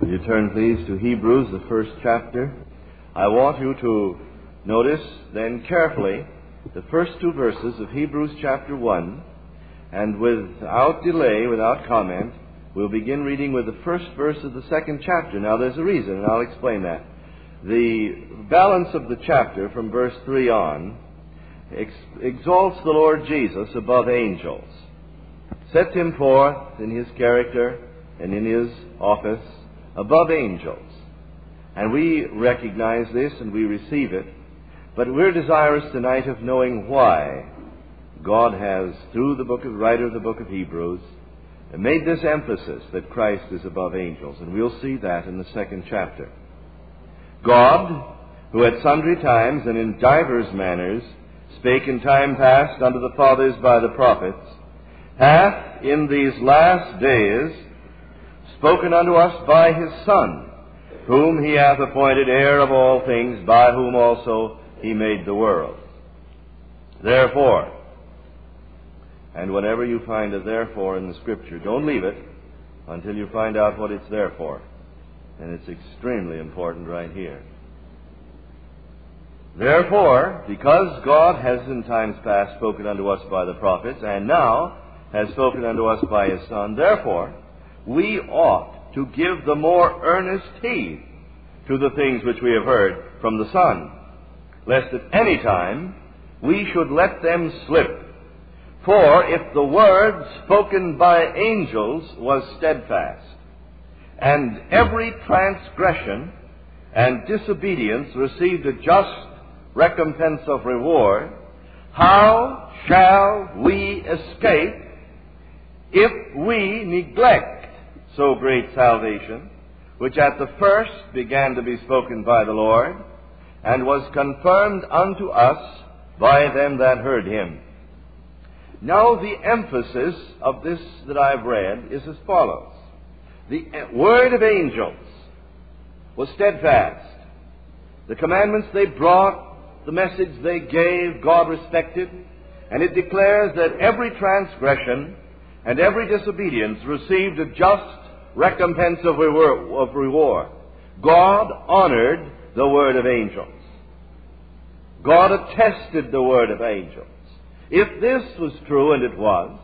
Would you turn, please, to Hebrews, the first chapter? I want you to notice then carefully the first two verses of Hebrews chapter 1, and without delay, without comment, we'll begin reading with the first verse of the second chapter. Now, there's a reason, and I'll explain that. The balance of the chapter from verse 3 on exalts the Lord Jesus above angels, sets him forth in his character and in his office above angels. And we recognize this and we receive it, but we're desirous tonight of knowing why God has, through the writer of the book of Hebrews, made this emphasis that Christ is above angels. And we'll see that in the second chapter. God, who at sundry times and in divers manners spake in time past unto the fathers by the prophets, hath in these last days spoken unto us by his Son, whom he hath appointed heir of all things, by whom also he made the world. Therefore, and whenever you find a therefore in the Scripture, don't leave it until you find out what it's there for. And it's extremely important right here. Therefore, because God has in times past spoken unto us by the prophets, and now has spoken unto us by his Son, therefore we ought to give the more earnest heed to the things which we have heard from the Son, lest at any time we should let them slip. For if the word spoken by angels was steadfast, and every transgression and disobedience received a just recompense of reward, how shall we escape if we neglect so great salvation, which at the first began to be spoken by the Lord, and was confirmed unto us by them that heard him? Now the emphasis of this that I've read is as follows. The word of angels was steadfast. The commandments they brought, the message they gave, God respected. And it declares that every transgression and every disobedience received a just recompense of reward. God honored the word of angels. God attested the word of angels. If this was true, and it was,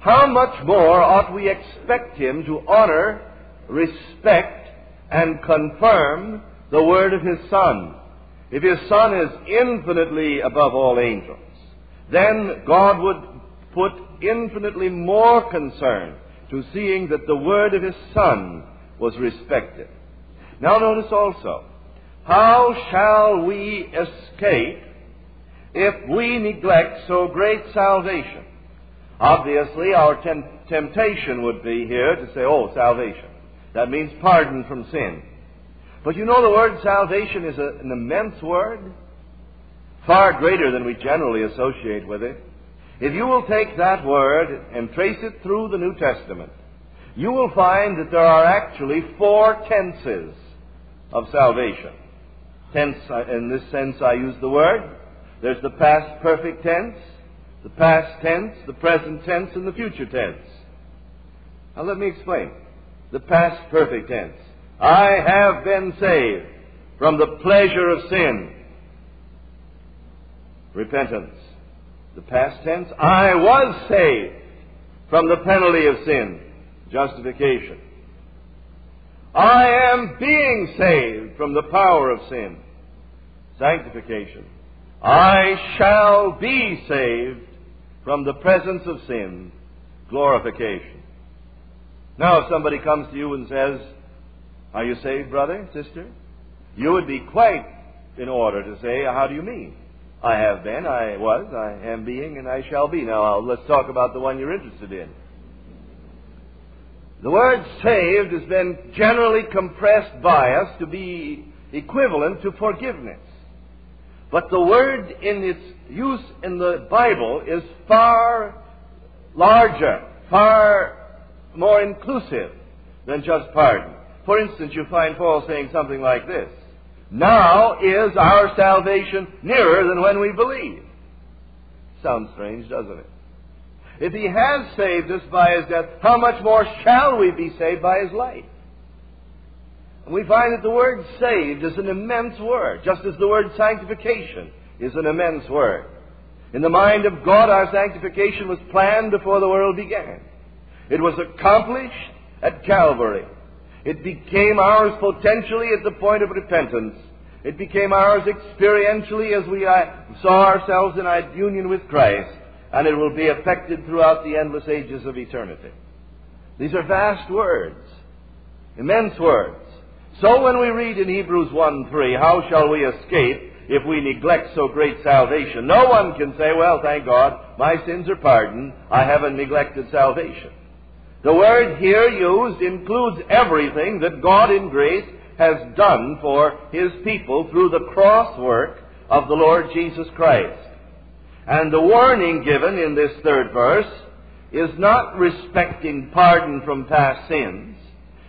how much more ought we expect him to honor, respect, and confirm the word of his Son? If his Son is infinitely above all angels, then God would put infinitely more concern to seeing that the word of his Son was respected. Now notice also, how shall we escape if we neglect so great salvation? Obviously, our temptation would be here to say, oh, salvation. That means pardon from sin. But you know, the word salvation is an immense word, far greater than we generally associate with it. If you will take that word and trace it through the New Testament, you will find that there are actually four tenses of salvation. Tense, in this sense I use the word. There's the past perfect tense, the past tense, the present tense, and the future tense. Now let me explain. The past perfect tense. I have been saved from the pleasure of sin. Repentance. The past tense. I was saved from the penalty of sin. Justification. I am being saved from the power of sin. Sanctification. I shall be saved from the presence of sin. Glorification. Now if somebody comes to you and says, are you saved, brother, sister? You would be quite in order to say, how do you mean? I have been, I was, I am being, and I shall be. Now, let's talk about the one you're interested in. The word saved has been generally compressed by us to be equivalent to forgiveness. But the word in its use in the Bible is far larger, far more inclusive than just pardon. For instance, you find Paul saying something like this. Now is our salvation nearer than when we believe. Sounds strange, doesn't it? If he has saved us by his death, how much more shall we be saved by his life? And we find that the word saved is an immense word, just as the word sanctification is an immense word. In the mind of God, our sanctification was planned before the world began. It was accomplished at Calvary. It became ours potentially at the point of repentance. It became ours experientially as we saw ourselves in our union with Christ. And it will be affected throughout the endless ages of eternity. These are vast words, immense words. So when we read in Hebrews 1:3, how shall we escape if we neglect so great salvation? No one can say, well, thank God, my sins are pardoned. I haven't neglected salvation. The word here used includes everything that God in grace has done for His people through the cross work of the Lord Jesus Christ. And the warning given in this third verse is not respecting pardon from past sins.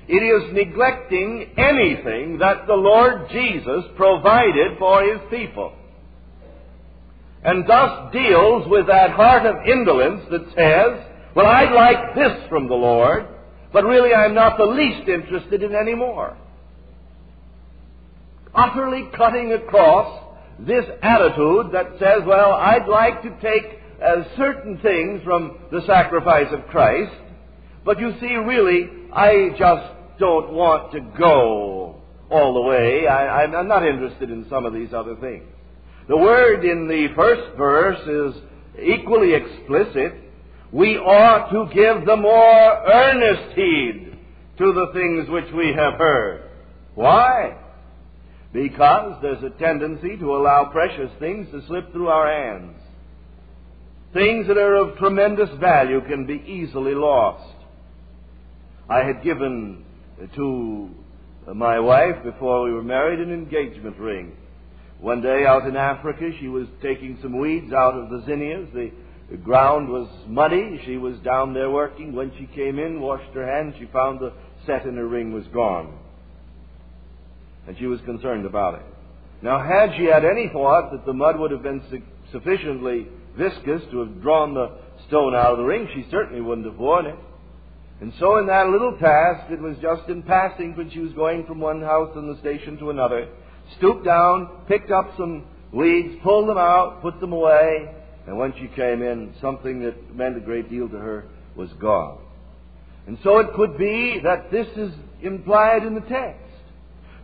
It is neglecting anything that the Lord Jesus provided for His people. And thus deals with that heart of indolence that says, well, I'd like this from the Lord, but really I'm not the least interested in any more. Utterly cutting across this attitude that says, well, I'd like to take certain things from the sacrifice of Christ, but you see, really, I just don't want to go all the way. I'm not interested in some of these other things. The word in the first verse is equally explicit. We ought to give the more earnest heed to the things which we have heard. Why? Because there's a tendency to allow precious things to slip through our hands. Things that are of tremendous value can be easily lost. I had given to my wife, before we were married, an engagement ring. One day out in Africa, she was taking some weeds out of the zinnias. The ground was muddy. She was down there working. When she came in, washed her hands, she found the set in her ring was gone. And she was concerned about it. Now, had she had any thought that the mud would have been sufficiently viscous to have drawn the stone out of the ring, she certainly wouldn't have worn it. And so in that little task, it was just in passing when she was going from one house in the station to another, stooped down, picked up some weeds, pulled them out, put them away, and when she came in, something that meant a great deal to her was gone. And so it could be that this is implied in the text.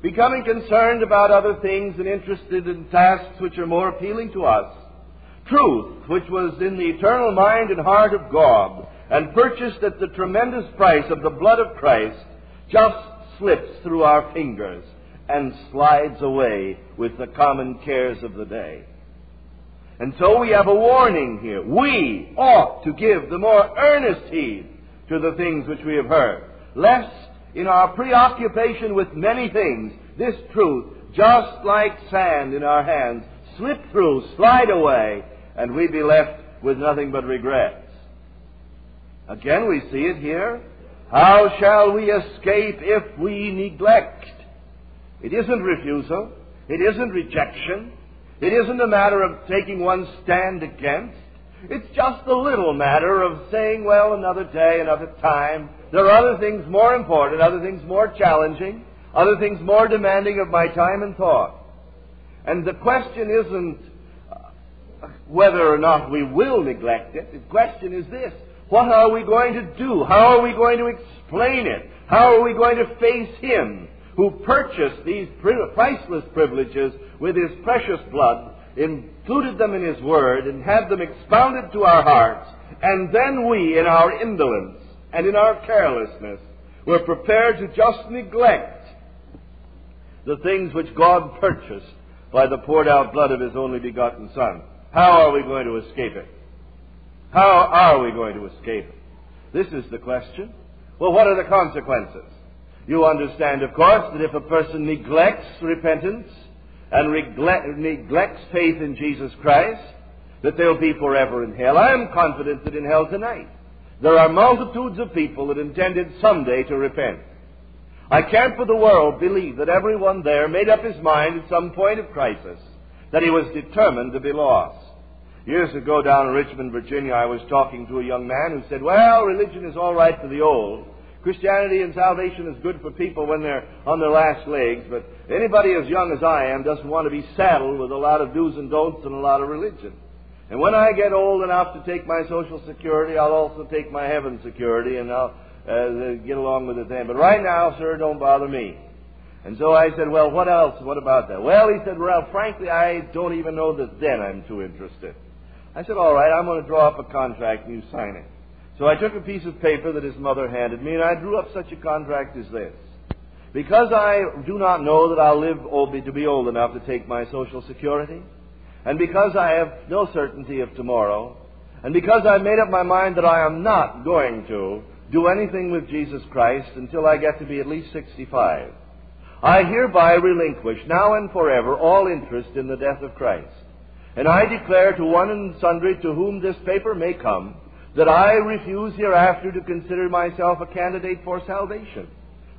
Becoming concerned about other things and interested in tasks which are more appealing to us. Truth, which was in the eternal mind and heart of God, and purchased at the tremendous price of the blood of Christ, just slips through our fingers and slides away with the common cares of the day. And so we have a warning here. We ought to give the more earnest heed to the things which we have heard, lest in our preoccupation with many things, this truth, just like sand in our hands, slip through, slide away, and we be left with nothing but regrets. Again, we see it here. How shall we escape if we neglect? It isn't refusal. It isn't rejection. It isn't a matter of taking one stand against. It's just a little matter of saying, well, another day, another time. There are other things more important, other things more challenging, other things more demanding of my time and thought. And the question isn't whether or not we will neglect it. The question is this. What are we going to do? How are we going to explain it? How are we going to face Him who purchased these priceless privileges with His precious blood, included them in His Word, and had them expounded to our hearts, and then we, in our indolence, and in our carelessness, we're prepared to just neglect the things which God purchased by the poured out blood of His only begotten Son. How are we going to escape it? How are we going to escape it? This is the question. Well, what are the consequences? You understand, of course, that if a person neglects repentance and neglects faith in Jesus Christ, that they'll be forever in hell. I am confident that in hell tonight, there are multitudes of people that intended someday to repent. I can't for the world believe that everyone there made up his mind at some point of crisis that he was determined to be lost. Years ago down in Richmond, Virginia, I was talking to a young man who said, well, religion is all right for the old, Christianity and salvation is good for people when they're on their last legs, but anybody as young as I am doesn't want to be saddled with a lot of do's and don'ts and a lot of religion. And when I get old enough to take my Social Security, I'll also take my heaven security, and I'll get along with it then. But right now, sir, don't bother me. And so I said, well, what else? What about that? Well, he said, Ralph, frankly, I don't even know that then I'm too interested. I said, all right, I'm going to draw up a contract and you sign it. So I took a piece of paper that his mother handed me, and I drew up such a contract as this. Because I do not know that I'll live to be old enough to take my Social Security, and because I have no certainty of tomorrow, and because I've made up my mind that I am not going to do anything with Jesus Christ until I get to be at least 65, I hereby relinquish now and forever all interest in the death of Christ. And I declare to one and sundry to whom this paper may come that I refuse hereafter to consider myself a candidate for salvation.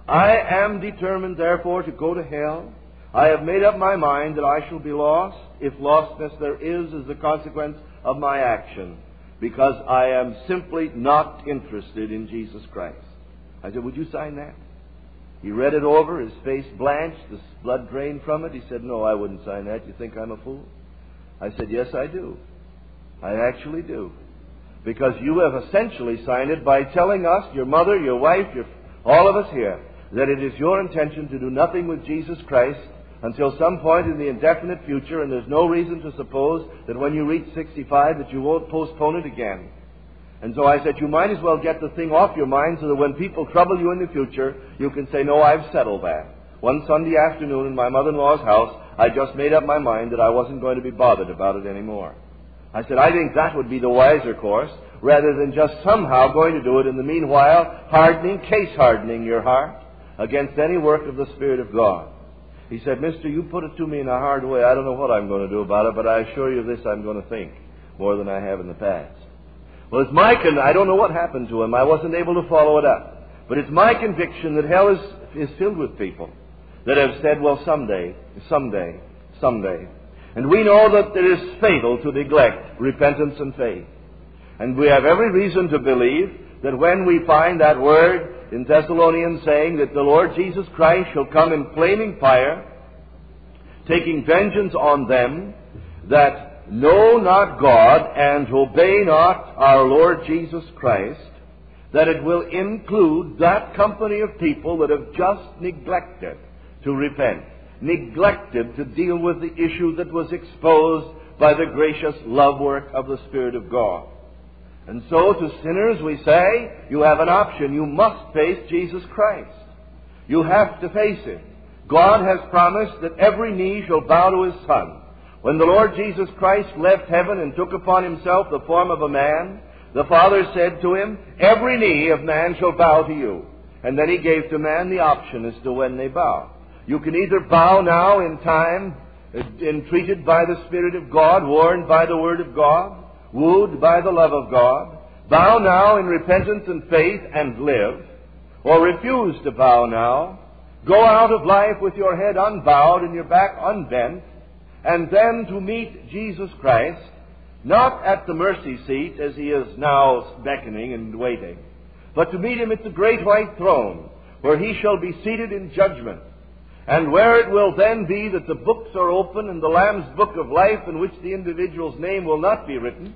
I am determined, therefore, to go to hell. I have made up my mind that I shall be lost, if lostness there is as the consequence of my action, because I am simply not interested in Jesus Christ. I said, would you sign that? He read it over, his face blanched, the blood drained from it. He said, no, I wouldn't sign that. You think I'm a fool? I said, yes, I do. I actually do. Because you have essentially signed it by telling us, your mother, your wife, all of us here, that it is your intention to do nothing with Jesus Christ until some point in the indefinite future, and there's no reason to suppose that when you reach 65 that you won't postpone it again. And so I said, you might as well get the thing off your mind so that when people trouble you in the future, you can say, no, I've settled that. One Sunday afternoon in my mother-in-law's house, I just made up my mind that I wasn't going to be bothered about it anymore. I said, I think that would be the wiser course, rather than just somehow going to do it in the meanwhile, case hardening your heart against any work of the Spirit of God. He said, mister, you put it to me in a hard way. I don't know what I'm going to do about it, but I assure you this, I'm going to think more than I have in the past. Well, it's my conviction. I don't know what happened to him. I wasn't able to follow it up. But it's my conviction that hell is filled with people that have said, well, someday. And we know that it is fatal to neglect repentance and faith. And we have every reason to believe that when we find that word in Thessalonians saying that the Lord Jesus Christ shall come in flaming fire, taking vengeance on them that know not God and obey not our Lord Jesus Christ, that it will include that company of people that have just neglected to repent, neglected to deal with the issue that was exposed by the gracious love work of the Spirit of God. And so to sinners we say, you have an option. You must face Jesus Christ. You have to face Him. God has promised that every knee shall bow to His Son. When the Lord Jesus Christ left heaven and took upon Himself the form of a man, the Father said to Him, every knee of man shall bow to you. And then He gave to man the option as to when they bow. You can either bow now in time, entreated by the Spirit of God, warned by the Word of God, wooed by the love of God, bow now in repentance and faith and live, or refuse to bow now, go out of life with your head unbowed and your back unbent, and then to meet Jesus Christ, not at the mercy seat as He is now beckoning and waiting, but to meet Him at the great white throne, where He shall be seated in judgment, and where it will then be that the books are open and the Lamb's book of life in which the individual's name will not be written.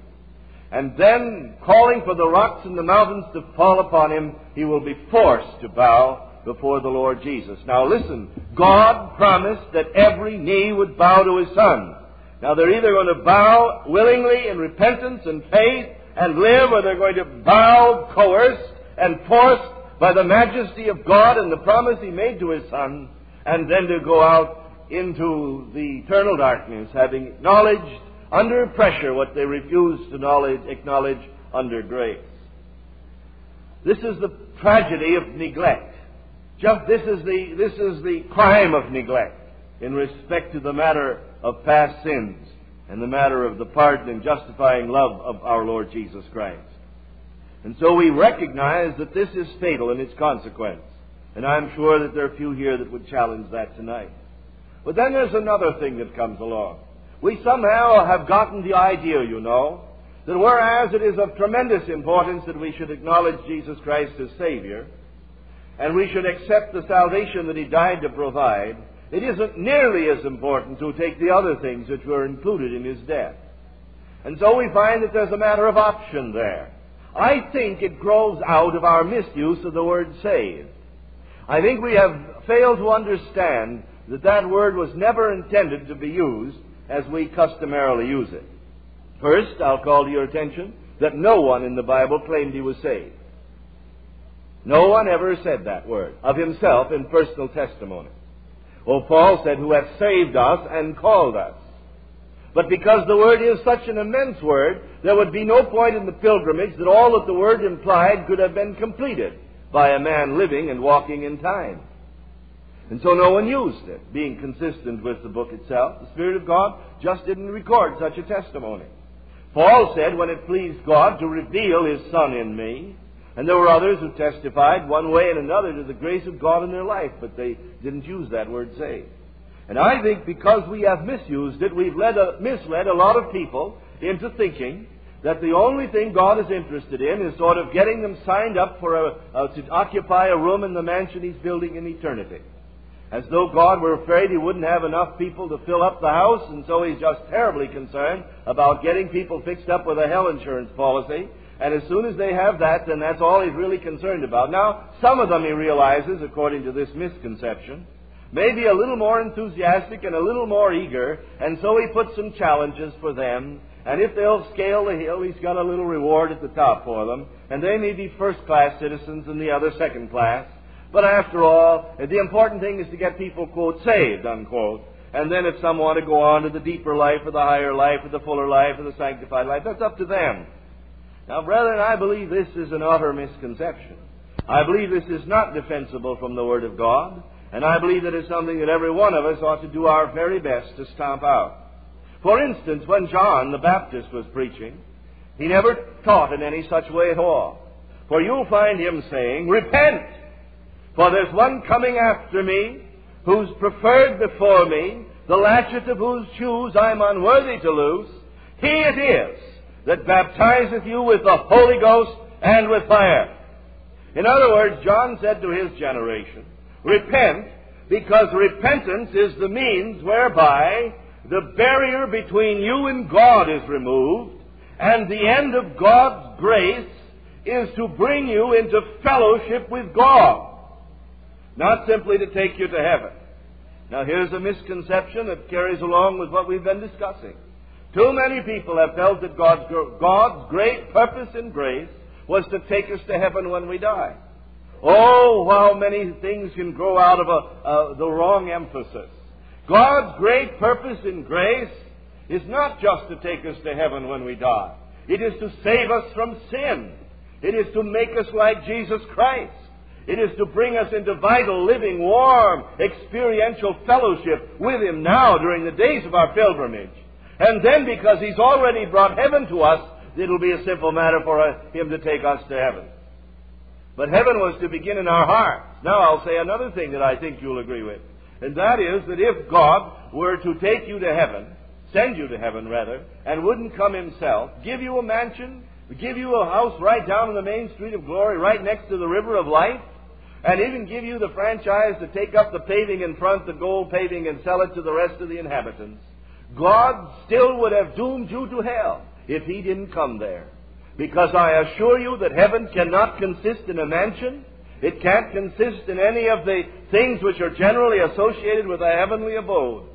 And then, calling for the rocks and the mountains to fall upon him, he will be forced to bow before the Lord Jesus. Now listen, God promised that every knee would bow to His Son. Now they're either going to bow willingly in repentance and faith and live, or they're going to bow coerced and forced by the majesty of God and the promise He made to His Son, and then to go out into the eternal darkness, having acknowledged under pressure what they refused to acknowledge under grace. This is the tragedy of neglect. This is the crime of neglect in respect to the matter of past sins and the matter of the pardon and justifying love of our Lord Jesus Christ. And so we recognize that this is fatal in its consequence. And I'm sure that there are few here that would challenge that tonight. But then there's another thing that comes along. We somehow have gotten the idea, you know, that whereas it is of tremendous importance that we should acknowledge Jesus Christ as Savior, and we should accept the salvation that He died to provide, it isn't nearly as important to take the other things which were included in His death. And so we find that there's a matter of option there. I think it grows out of our misuse of the word saved. I think we have failed to understand that that word was never intended to be used as we customarily use it. First, I'll call to your attention that no one in the Bible claimed he was saved. No one ever said that word of himself in personal testimony. Oh, Paul said, "Who hath saved us and called us." But because the word is such an immense word, there would be no point in the pilgrimage that all that the word implied could have been completed by a man living and walking in time. And so no one used it, being consistent with the book itself. The Spirit of God just didn't record such a testimony. Paul said, "When it pleased God to reveal His Son in me," and there were others who testified one way and another to the grace of God in their life, but they didn't use that word saved. And I think because we have misused it, we've misled a lot of people into thinking that the only thing God is interested in is sort of getting them signed up for to occupy a room in the mansion He's building in eternity. As though God were afraid He wouldn't have enough people to fill up the house, and so He's just terribly concerned about getting people fixed up with a health insurance policy. And as soon as they have that, then that's all He's really concerned about. Now, some of them He realizes, according to this misconception, maybe a little more enthusiastic and a little more eager, and so He puts some challenges for them, and if they'll scale the hill, He's got a little reward at the top for them, and they may be first-class citizens and the other second-class, but after all, the important thing is to get people, quote, saved, unquote, and then if some want to go on to the deeper life or the higher life or the fuller life or the sanctified life, that's up to them. Now, brethren, I believe this is an utter misconception. I believe this is not defensible from the Word of God. And I believe that it's something that every one of us ought to do our very best to stomp out. For instance, when John the Baptist was preaching, he never taught in any such way at all. For you'll find him saying, "Repent, for there's one coming after me, who's preferred before me, the latchet of whose shoes I'm unworthy to loose. He it is that baptizeth you with the Holy Ghost and with fire." In other words, John said to his generation, repent, because repentance is the means whereby the barrier between you and God is removed, and the end of God's grace is to bring you into fellowship with God, not simply to take you to heaven. Now, here's a misconception that carries along with what we've been discussing. Too many people have felt that God's great purpose and grace was to take us to heaven when we die. Oh, how many things can grow out of the wrong emphasis. God's great purpose in grace is not just to take us to heaven when we die. It is to save us from sin. It is to make us like Jesus Christ. It is to bring us into vital, living, warm, experiential fellowship with Him now during the days of our pilgrimage. And then because He's already brought heaven to us, it'll be a simple matter for Him to take us to heaven. But heaven was to begin in our hearts. Now I'll say another thing that I think you'll agree with. And that is that if God were to take you to heaven, send you to heaven rather, and wouldn't come Himself, give you a mansion, give you a house right down in the main street of glory, right next to the river of life, and even give you the franchise to take up the paving in front, the gold paving, and sell it to the rest of the inhabitants, God still would have doomed you to hell if He didn't come there. Because I assure you that heaven cannot consist in a mansion. It can't consist in any of the things which are generally associated with a heavenly abode.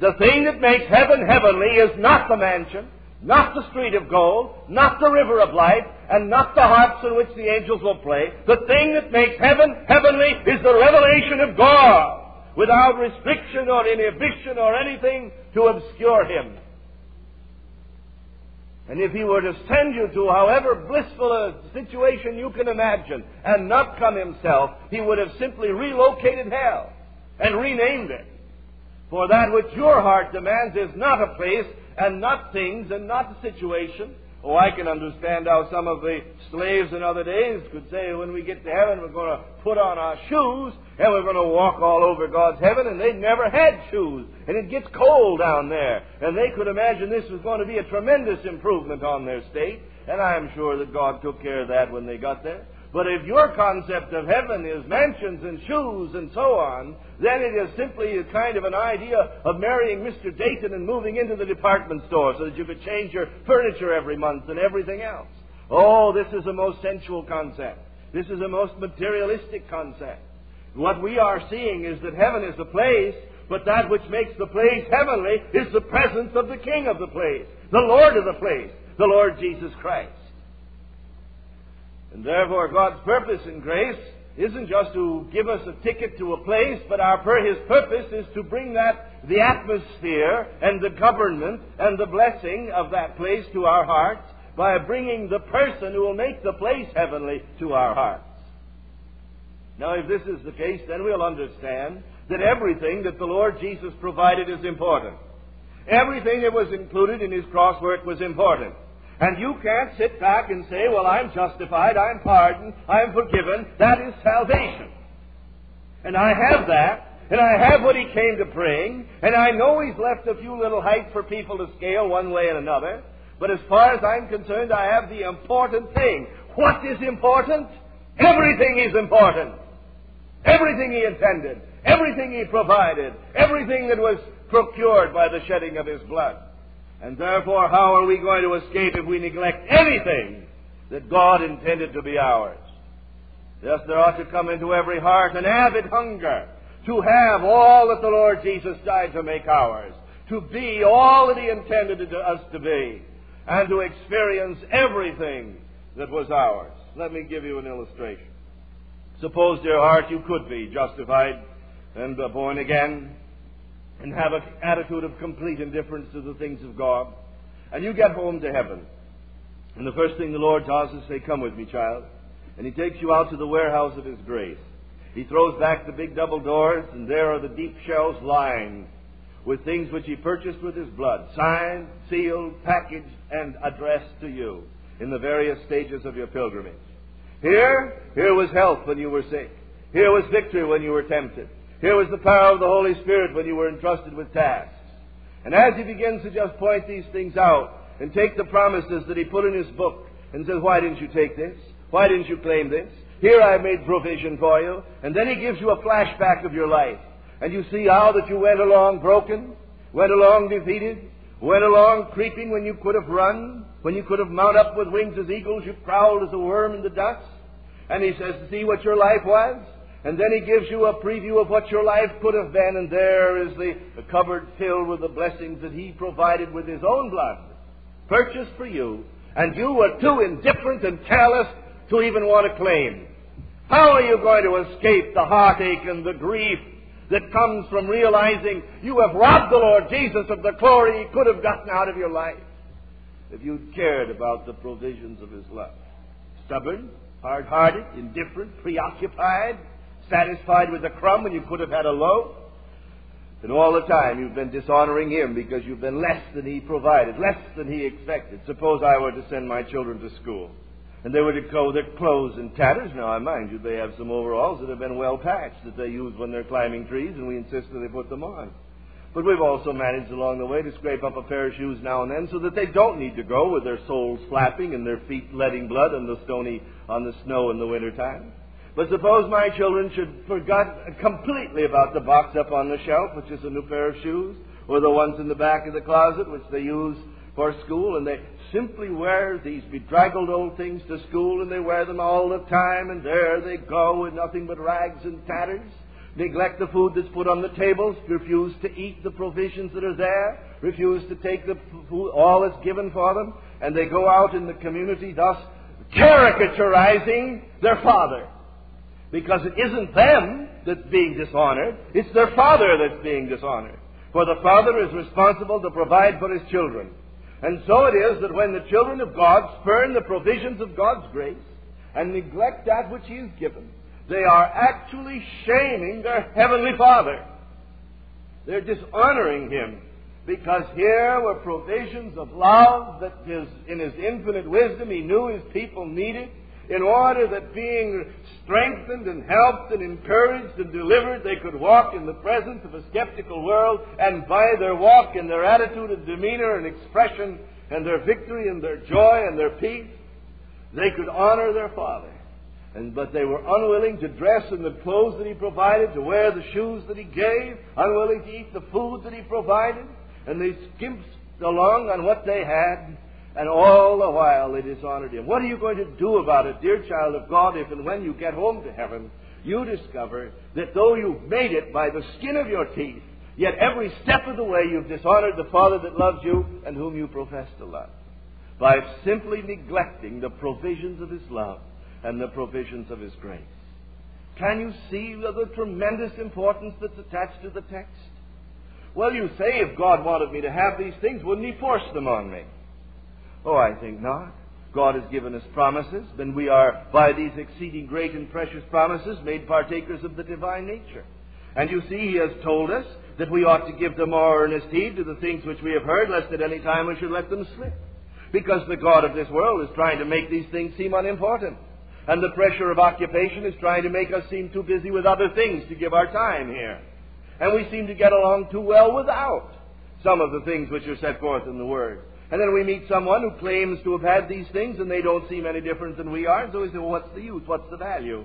The thing that makes heaven heavenly is not the mansion, not the street of gold, not the river of life, and not the harps in which the angels will play. The thing that makes heaven heavenly is the revelation of God, without restriction or inhibition or anything to obscure Him. And if He were to send you to however blissful a situation you can imagine and not come Himself, He would have simply relocated hell and renamed it. For that which your heart demands is not a place and not things and not a situation. Oh, I can understand how some of the slaves in other days could say, when we get to heaven, we're going to put on our shoes and we're going to walk all over God's heaven. And they never had shoes. And it gets cold down there. And they could imagine this was going to be a tremendous improvement on their state. And I'm sure that God took care of that when they got there. But if your concept of heaven is mansions and shoes and so on, then it is simply a kind of an idea of marrying Mr. Dayton and moving into the department store so that you could change your furniture every month and everything else. Oh, this is a most sensual concept. This is a most materialistic concept. What we are seeing is that heaven is the place, but that which makes the place heavenly is the presence of the King of the place, the Lord of the place, the Lord Jesus Christ. And therefore, God's purpose in grace isn't just to give us a ticket to a place, but His purpose is to bring the atmosphere and the government and the blessing of that place to our hearts by bringing the person who will make the place heavenly to our hearts. Now, if this is the case, then we'll understand that everything that the Lord Jesus provided is important. Everything that was included in His cross work was important. And you can't sit back and say, well, I'm justified, I'm pardoned, I'm forgiven. That is salvation. And I have that, and I have what He came to bring, and I know He's left a few little heights for people to scale one way and another. But as far as I'm concerned, I have the important thing. What is important? Everything is important. Everything He intended. Everything He provided. Everything that was procured by the shedding of His blood. And therefore, how are we going to escape if we neglect anything that God intended to be ours? Thus there ought to come into every heart an avid hunger to have all that the Lord Jesus died to make ours. To be all that He intended us to be. And to experience everything that was ours. Let me give you an illustration. Suppose, dear heart, you could be justified and born again and have an attitude of complete indifference to the things of God. And you get home to heaven. And the first thing the Lord does is say, come with me, child. And He takes you out to the warehouse of His grace. He throws back the big double doors, and there are the deep shelves lined with things which He purchased with His blood, signed, sealed, packaged, and addressed to you in the various stages of your pilgrimage. Here was health when you were sick. Here was victory when you were tempted. Here was the power of the Holy Spirit when you were entrusted with tasks. And as He begins to just point these things out and take the promises that He put in His book and says, why didn't you take this? Why didn't you claim this? Here I made provision for you. And then He gives you a flashback of your life. And you see how that you went along broken, went along defeated, went along creeping when you could have run, when you could have mounted up with wings as eagles, you prowled as a worm in the dust. And He says, see what your life was? And then He gives you a preview of what your life could have been, and there is the cupboard filled with the blessings that He provided with His own blood, purchased for you, and you were too indifferent and careless to even want to claim. How are you going to escape the heartache and the grief that comes from realizing you have robbed the Lord Jesus of the glory He could have gotten out of your life if you cared about the provisions of His love? Stubborn, hard-hearted, indifferent, preoccupied, satisfied with a crumb when you could have had a loaf. And all the time you've been dishonoring Him because you've been less than He provided, less than He expected. Suppose I were to send my children to school and they were to go their clothes in tatters. Now, mind you, they have some overalls that have been well patched that they use when they're climbing trees, and we insist that they put them on. But we've also managed along the way to scrape up a pair of shoes now and then so that they don't need to go with their soles flapping and their feet letting blood on the snow in the wintertime. But suppose my children should forget completely about the box up on the shelf, which is a new pair of shoes, or the ones in the back of the closet, which they use for school, and they simply wear these bedraggled old things to school, and they wear them all the time, and there they go with nothing but rags and tatters. Neglect the food that's put on the tables, refuse to eat the provisions that are there, refuse to take the food, all that's given for them, and they go out in the community thus caricaturizing their father. Because it isn't them that's being dishonored, it's their father that's being dishonored. For the father is responsible to provide for his children. And so it is that when the children of God spurn the provisions of God's grace and neglect that which He has given, they are actually shaming their heavenly Father. They're dishonoring Him, because here were provisions of love that in His infinite wisdom He knew His people needed, in order that being strengthened and helped and encouraged and delivered, they could walk in the presence of a skeptical world, and by their walk and their attitude and demeanor and expression and their victory and their joy and their peace, they could honor their Father. But they were unwilling to dress in the clothes that he provided, to wear the shoes that he gave, unwilling to eat the food that he provided, and they skimped along on what they had, and all the while they dishonored him. What are you going to do about it, dear child of God, if and when you get home to heaven, you discover that though you've made it by the skin of your teeth, yet every step of the way you've dishonored the Father that loves you and whom you profess to love, by simply neglecting the provisions of his love and the provisions of his grace. Can you see the tremendous importance that's attached to the text? Well, you say, if God wanted me to have these things, wouldn't he force them on me? Oh, I think not. God has given us promises, and we are, by these exceeding great and precious promises, made partakers of the divine nature. And you see, he has told us that we ought to give the more earnest heed to the things which we have heard, lest at any time we should let them slip. Because the God of this world is trying to make these things seem unimportant. And the pressure of occupation is trying to make us seem too busy with other things to give our time here. And we seem to get along too well without some of the things which are set forth in the Word. And then we meet someone who claims to have had these things, and they don't seem any different than we are. So we say, well, what's the use? What's the value?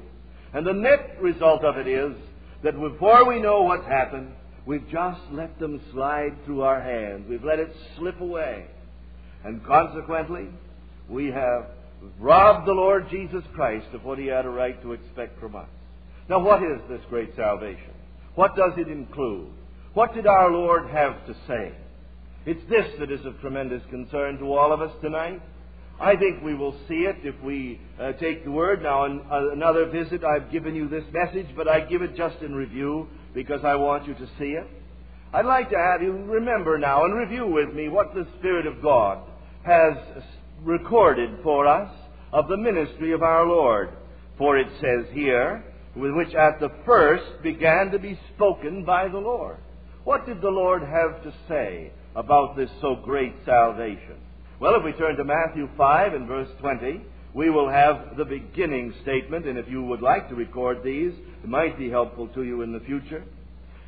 And the net result of it is that before we know what's happened, we've just let them slide through our hands. We've let it slip away. And consequently, we have robbed the Lord Jesus Christ of what he had a right to expect from us. Now, what is this great salvation? What does it include? What did our Lord have to say? It's this that is of tremendous concern to all of us tonight. I think we will see it if we take the Word. Now, in another visit, I've given you this message, but I give it just in review because I want you to see it. I'd like to have you remember now and review with me what the Spirit of God has recorded for us of the ministry of our Lord. For it says here, with which at the first began to be spoken by the Lord. What did the Lord have to say about this so great salvation? Well, if we turn to Matthew 5 and verse 20, we will have the beginning statement, and if you would like to record these, it might be helpful to you in the future.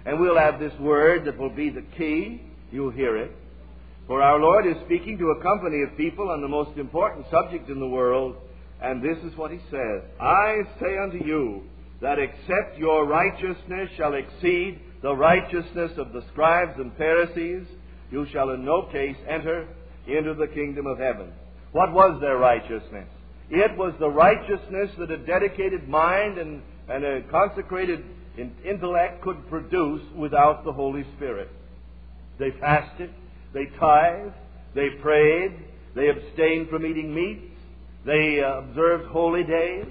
And we'll have this word that will be the key. You'll hear it. For our Lord is speaking to a company of people on the most important subject in the world, and this is what he says. I say unto you, that except your righteousness shall exceed the righteousness of the scribes and Pharisees, you shall in no case enter into the kingdom of heaven. What was their righteousness? It was the righteousness that a dedicated mind and a consecrated intellect could produce without the Holy Spirit. They fasted, they tithed, they prayed, they abstained from eating meats, they observed holy days,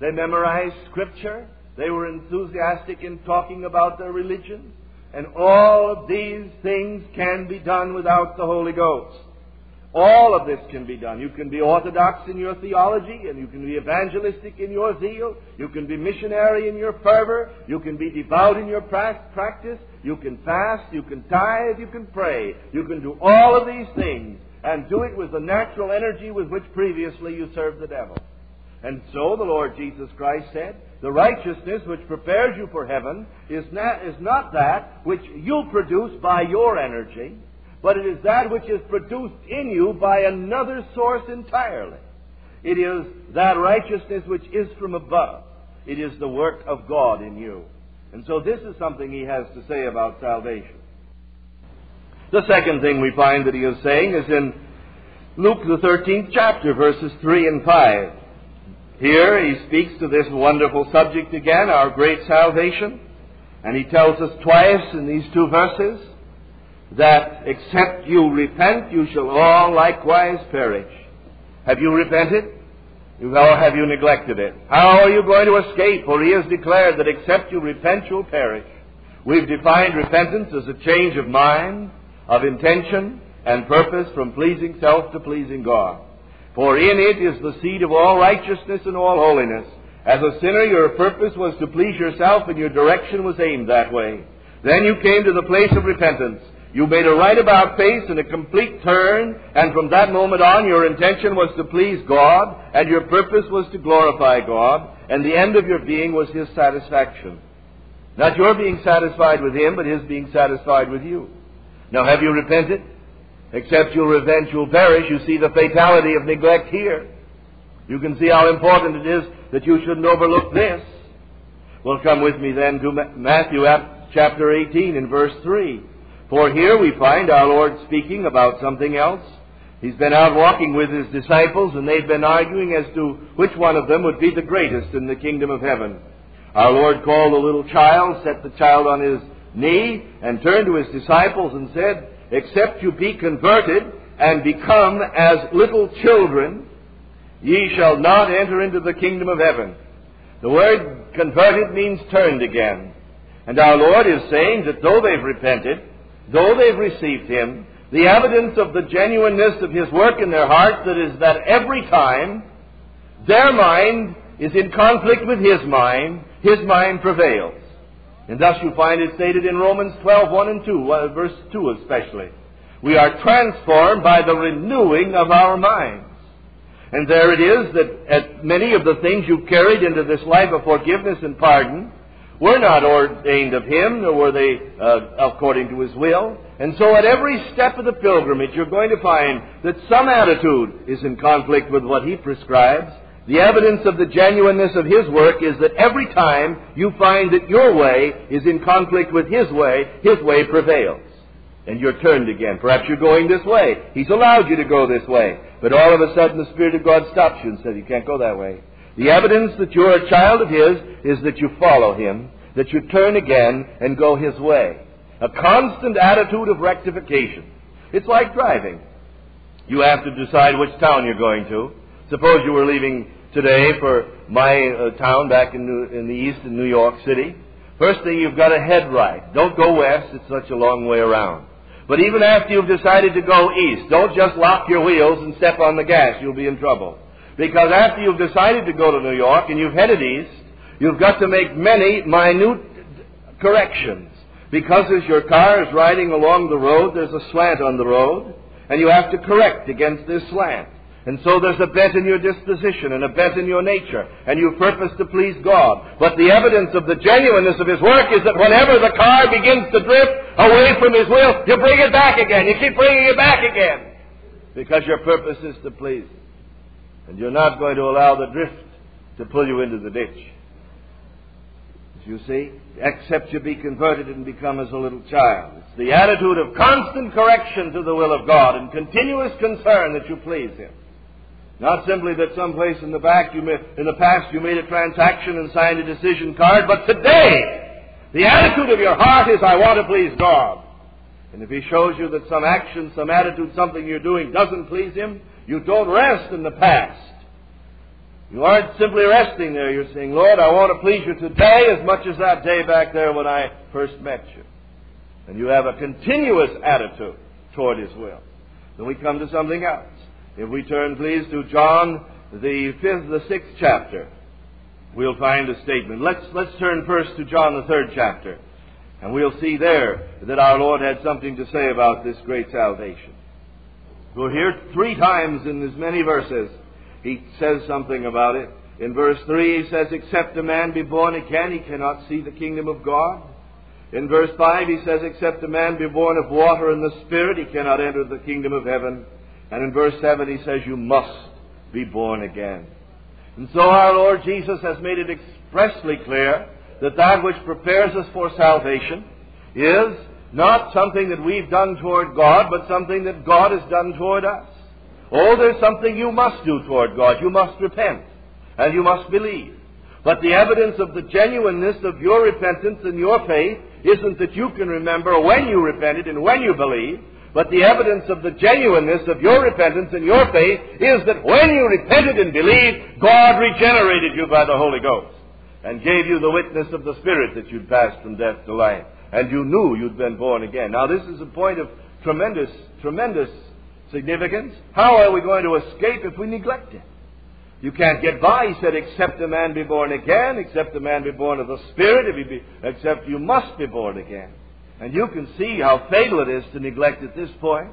they memorized Scripture, they were enthusiastic in talking about their religion, and all of these things can be done without the Holy Ghost. All of this can be done. You can be orthodox in your theology, and you can be evangelistic in your zeal. You can be missionary in your fervor. You can be devout in your practice. You can fast. You can tithe. You can pray. You can do all of these things and do it with the natural energy with which previously you served the devil. And so the Lord Jesus Christ said, the righteousness which prepares you for heaven is not that which you produce by your energy, but it is that which is produced in you by another source entirely. It is that righteousness which is from above. It is the work of God in you. And so this is something he has to say about salvation. The second thing we find that he is saying is in Luke the 13th chapter, verses 3 and 5. Here he speaks to this wonderful subject again, our great salvation. And he tells us twice in these two verses that except you repent, you shall all likewise perish. Have you repented? Or have you neglected it? How are you going to escape? For he has declared that except you repent, you'll perish. We've defined repentance as a change of mind, of intention, and purpose from pleasing self to pleasing God. For in it is the seed of all righteousness and all holiness. As a sinner, your purpose was to please yourself, and your direction was aimed that way. Then you came to the place of repentance. You made a right-about face and a complete turn, and from that moment on, your intention was to please God, and your purpose was to glorify God, and the end of your being was His satisfaction. Not your being satisfied with Him, but His being satisfied with you. Now, have you repented? Except you'll repent, you'll perish. You see the fatality of neglect here. You can see how important it is that you shouldn't overlook this. Well, come with me then to Matthew chapter 18 and verse 3. For here we find our Lord speaking about something else. He's been out walking with His disciples, and they've been arguing as to which one of them would be the greatest in the kingdom of heaven. Our Lord called a little child, set the child on his knee, and turned to His disciples and said, "Except you be converted and become as little children, ye shall not enter into the kingdom of heaven." The word converted means turned again. And our Lord is saying that though they've repented, though they've received Him, the evidence of the genuineness of His work in their hearts is that every time their mind is in conflict with His mind prevails. And thus you find it stated in Romans 12, 1 and 2, verse 2 especially. We are transformed by the renewing of our minds. And there it is that at many of the things you carried into this life of forgiveness and pardon were not ordained of Him, nor were they according to His will. And so at every step of the pilgrimage, you're going to find that some attitude is in conflict with what He prescribes. The evidence of the genuineness of His work is that every time you find that your way is in conflict with His way prevails. And you're turned again. Perhaps you're going this way. He's allowed you to go this way. But all of a sudden the Spirit of God stops you and says, "You can't go that way." The evidence that you're a child of His is that you follow Him, that you turn again and go His way. A constant attitude of rectification. It's like driving. You have to decide which town you're going to. Suppose you were leaving today for my town back in the east in New York City. First thing, you've got to head right. Don't go west. It's such a long way around. But even after you've decided to go east, don't just lock your wheels and step on the gas. You'll be in trouble. Because after you've decided to go to New York and you've headed east, you've got to make many minute corrections. Because as your car is riding along the road, there's a slant on the road, and you have to correct against this slant. And so there's a bent in your disposition and a bent in your nature, and you purpose to please God. But the evidence of the genuineness of His work is that whenever the car begins to drift away from His will, you bring it back again. You keep bringing it back again. Because your purpose is to please Him. And you're not going to allow the drift to pull you into the ditch. You see, except you be converted and become as a little child. It's the attitude of constant correction to the will of God and continuous concern that you please Him. Not simply that someplace in the back, in the past, you made a transaction and signed a decision card, but today, the attitude of your heart is, "I want to please God." And if He shows you that some action, some attitude, something you're doing doesn't please Him, you don't rest in the past. You aren't simply resting there. You're saying, "Lord, I want to please you today as much as that day back there when I first met you." And you have a continuous attitude toward His will. Then we come to something else. If we turn, please, to John, the sixth chapter, we'll find a statement. Let's turn first to John, the third chapter. And we'll see there that our Lord had something to say about this great salvation. We'll hear three times in as many verses He says something about it. In verse 3 He says, "Except a man be born again, he cannot see the kingdom of God." In verse 5 He says, "Except a man be born of water and the Spirit, he cannot enter the kingdom of heaven." And in verse 7 He says, "You must be born again." And so our Lord Jesus has made it expressly clear that that which prepares us for salvation is not something that we've done toward God, but something that God has done toward us. Oh, there's something you must do toward God. You must repent, and you must believe. But the evidence of the genuineness of your repentance and your faith isn't that you can remember when you repented and when you believed, but the evidence of the genuineness of your repentance and your faith is that when you repented and believed, God regenerated you by the Holy Ghost and gave you the witness of the Spirit that you'd passed from death to life, and you knew you'd been born again. Now, this is a point of tremendous, tremendous significance. How are we going to escape if we neglect it? You can't get by. He said, "Except a man be born again, except a man be born of the Spirit, except you must be born again." And you can see how fatal it is to neglect at this point.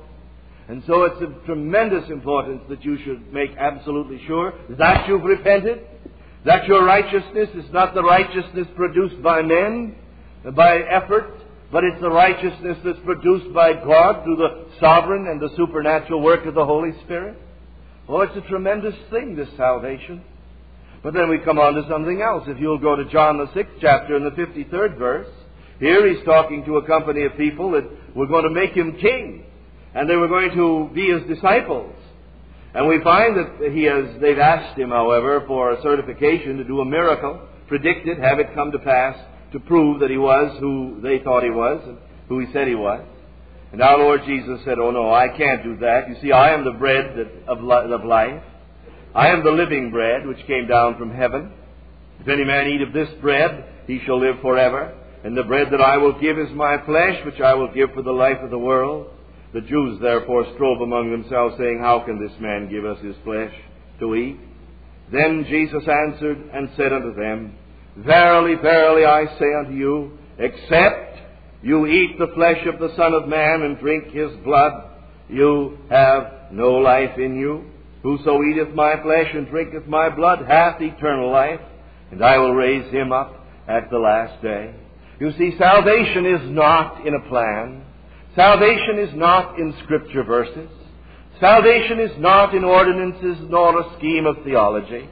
And so it's of tremendous importance that you should make absolutely sure that you've repented, that your righteousness is not the righteousness produced by men, by effort, but it's the righteousness that's produced by God through the sovereign and the supernatural work of the Holy Spirit. Oh, it's a tremendous thing, this salvation. But then we come on to something else. If you'll go to John the 6th chapter and the 53rd verse, here he's talking to a company of people that were going to make him king, and they were going to be his disciples. And we find that they've asked him, however, for a certification to do a miracle, predict it, have it come to pass, to prove that he was who they thought he was, and who he said he was. And our Lord Jesus said, oh no, I can't do that. You see, I am the bread of life. I am the living bread which came down from heaven. If any man eat of this bread, he shall live forever. And the bread that I will give is my flesh, which I will give for the life of the world. The Jews therefore strove among themselves, saying, how can this man give us his flesh to eat? Then Jesus answered and said unto them, verily, verily, I say unto you, except you eat the flesh of the Son of Man and drink his blood, you have no life in you. Whoso eateth my flesh and drinketh my blood hath eternal life, and I will raise him up at the last day. You see, salvation is not in a plan. Salvation is not in Scripture verses. Salvation is not in ordinances nor a scheme of theology.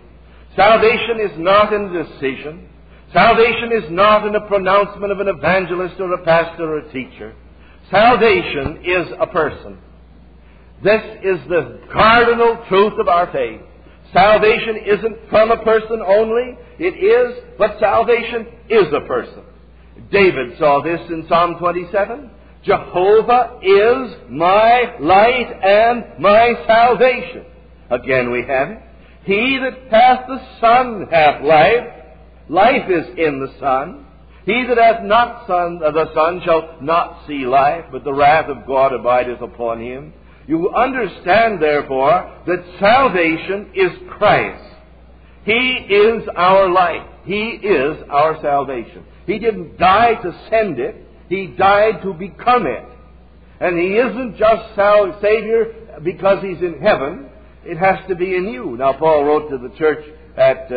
Salvation is not in decision. Salvation is not in a pronouncement of an evangelist or a pastor or a teacher. Salvation is a person. This is the cardinal truth of our faith. Salvation isn't from a person only. It is, but salvation is a person. David saw this in Psalm 27. Jehovah is my light and my salvation. Again we have it. He that hath the Son hath life. Life is in the Son. He that hath not the Son shall not see life, but the wrath of God abideth upon him. You understand, therefore, that salvation is Christ. He is our life. He is our salvation. He didn't die to send it. He died to become it. And He isn't just Savior because He's in heaven. It has to be in you. Now, Paul wrote to the church at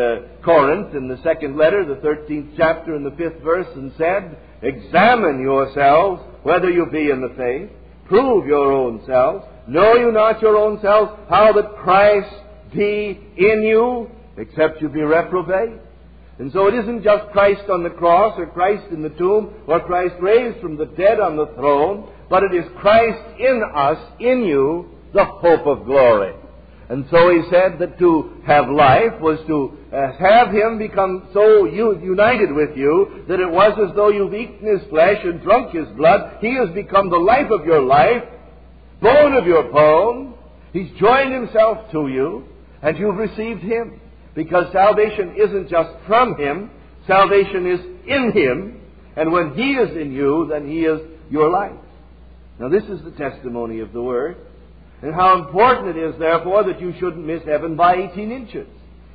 Corinth in the second letter, the 13th chapter and the 5th verse, and said, examine yourselves whether you be in the faith. Prove your own selves. Know you not your own selves how that Christ be in you, except you be reprobate? And so it isn't just Christ on the cross or Christ in the tomb or Christ raised from the dead on the throne, but it is Christ in us, in you, the hope of glory. And so he said that to have life was to have Him become so united with you that it was as though you've eaten His flesh and drunk His blood. He has become the life of your life, bone of your bone. He's joined Himself to you, and you've received Him. Because salvation isn't just from Him, salvation is in Him, and when He is in you, then He is your life. Now this is the testimony of the Word, and how important it is, therefore, that you shouldn't miss heaven by 18 inches.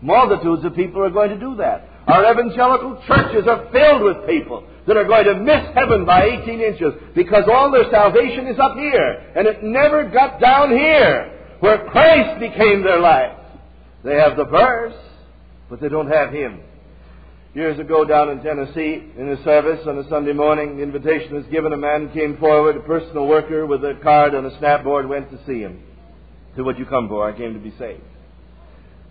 Multitudes of people are going to do that. Our evangelical churches are filled with people that are going to miss heaven by 18 inches because all their salvation is up here, and it never got down here, where Christ became their life. They have the verse, but they don't have Him. Years ago down in Tennessee, in a service on a Sunday morning, the invitation was given. A man came forward, a personal worker with a card on a snapboard, went to see him. He said, what did you come for? I came to be saved.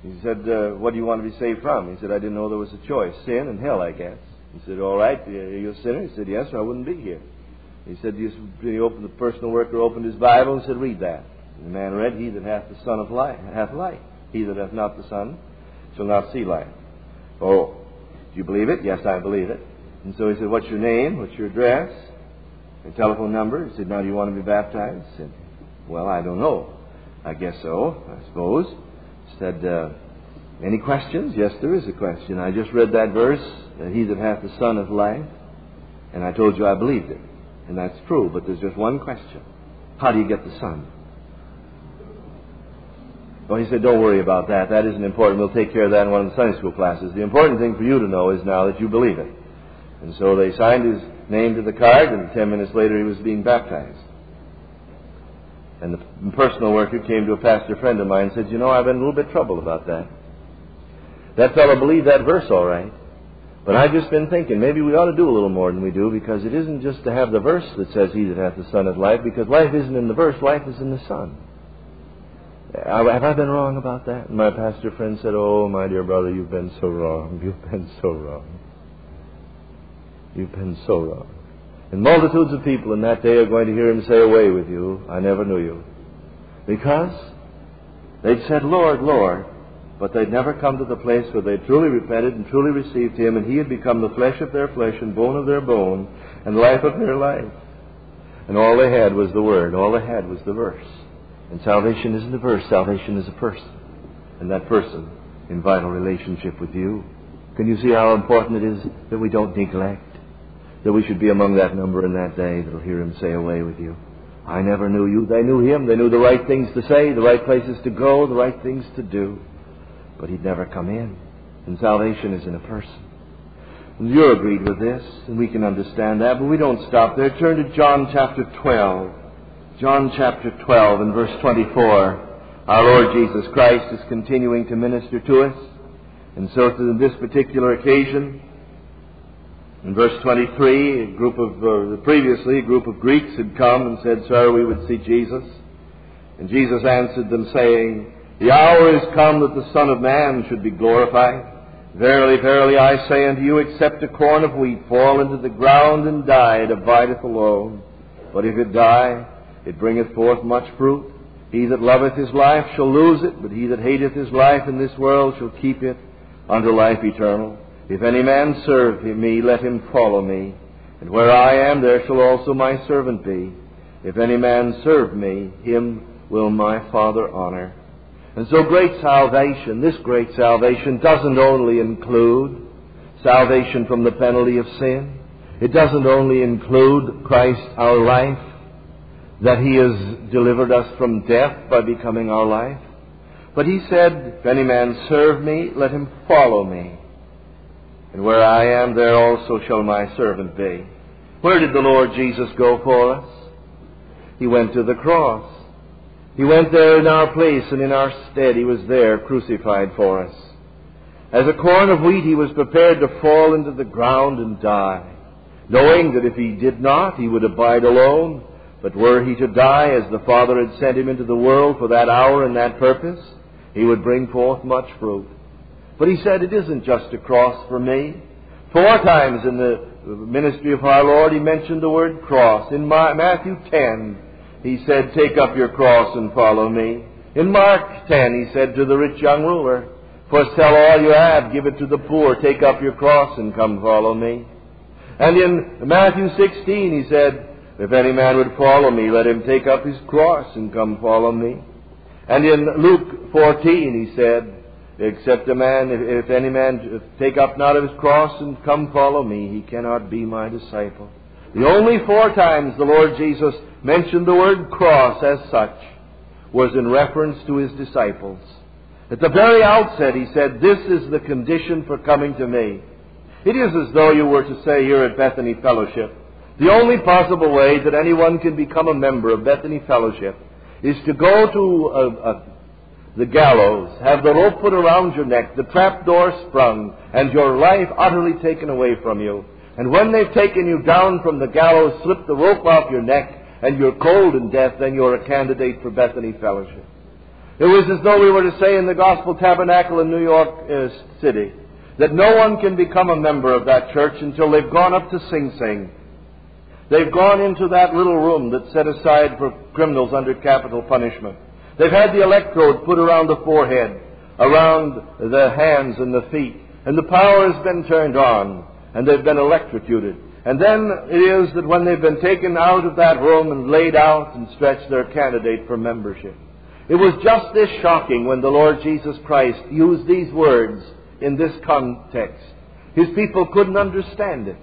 He said, what do you want to be saved from? He said, I didn't know there was a choice. Sin and hell, I guess. He said, all right, you're a sinner? He said, yes, or I wouldn't be here. He said, the personal worker opened his Bible and said, read that. And the man read, he that hath the Son of life, hath life. He that hath not the Son shall not see life. Oh, do you believe it? Yes, I believe it. And so he said, what's your name? What's your address? Your telephone number? He said, now do you want to be baptized? He said, well, I don't know. I guess so, I suppose. He said, any questions? Yes, there is a question. I just read that verse, that he that hath the Son hath life, and I told you I believed it. And that's true, but there's just one question. How do you get the Son? Well, he said, don't worry about that. That isn't important. We'll take care of that in one of the Sunday school classes. The important thing for you to know is now that you believe it. And so they signed his name to the card, and 10 minutes later he was being baptized. And the personal worker came to a pastor friend of mine and said, you know, I've been a little bit troubled about that. That fellow believed that verse all right. But I've just been thinking, maybe we ought to do a little more than we do, because it isn't just to have the verse that says he that hath the Son hath life, because life isn't in the verse, life is in the Son. Have I been wrong about that? My pastor friend said, oh, my dear brother, you've been so wrong. You've been so wrong. You've been so wrong. And multitudes of people in that day are going to hear him say, away with you, I never knew you. Because they'd said, Lord, Lord, but they'd never come to the place where they truly repented and truly received him, and he had become the flesh of their flesh and bone of their bone and life of their life. And all they had was the word. All they had was the verse. And salvation isn't a verse. Salvation is a person. And that person in vital relationship with you. Can you see how important it is that we don't neglect? That we should be among that number in that day that will hear him say, away with you, I never knew you. They knew him. They knew the right things to say, the right places to go, the right things to do. But he'd never come in. And salvation is in a person. And you're agreed with this, and we can understand that, but we don't stop there. Turn to John chapter 12. John chapter 12 and verse 24. Our Lord Jesus Christ is continuing to minister to us. And so to this particular occasion, in verse 23, a group of Greeks had come and said, sir, we would see Jesus. And Jesus answered them, saying, the hour is come that the Son of Man should be glorified. Verily, verily, I say unto you, except a corn of wheat fall into the ground and die, it abideth alone. But if it die, it bringeth forth much fruit. He that loveth his life shall lose it, but he that hateth his life in this world shall keep it unto life eternal. If any man serve me, let him follow me. And where I am, there shall also my servant be. If any man serve me, him will my Father honor. And so great salvation, this great salvation, doesn't only include salvation from the penalty of sin. It doesn't only include Christ, our life, that he has delivered us from death by becoming our life. But he said, if any man serve me, let him follow me. And where I am, there also shall my servant be. Where did the Lord Jesus go for us? He went to the cross. He went there in our place and in our stead. He was there crucified for us. As a corn of wheat, he was prepared to fall into the ground and die, knowing that if he did not, he would abide alone. But were he to die, as the Father had sent him into the world for that hour and that purpose, he would bring forth much fruit. But he said, it isn't just a cross for me. 4 times in the ministry of our Lord, he mentioned the word cross. In Matthew 10, he said, take up your cross and follow me. In Mark 10, he said to the rich young ruler, for sell all you have, give it to the poor, take up your cross and come follow me. And in Matthew 16, he said, if any man would follow me, let him take up his cross and come follow me. And in Luke 14, he said, except a man, if any man take up not of his cross and come follow me, he cannot be my disciple. The only 4 times the Lord Jesus mentioned the word cross as such was in reference to his disciples. At the very outset, he said, this is the condition for coming to me. It is as though you were to say here at Bethany Fellowship, the only possible way that anyone can become a member of Bethany Fellowship is to go to the gallows, have the rope put around your neck, the trapdoor sprung, and your life utterly taken away from you. And when they've taken you down from the gallows, slip the rope off your neck, and you're cold in death, then you're a candidate for Bethany Fellowship. It was as though we were to say in the Gospel Tabernacle in New York City that no one can become a member of that church until they've gone up to Sing Sing. They've gone into that little room that's set aside for criminals under capital punishment. They've had the electrode put around the forehead, around the hands and the feet, and the power has been turned on, and they've been electrocuted. And then it is that when they've been taken out of that room and laid out and stretched, they're a candidate for membership. It was just this shocking when the Lord Jesus Christ used these words in this context. His people couldn't understand it.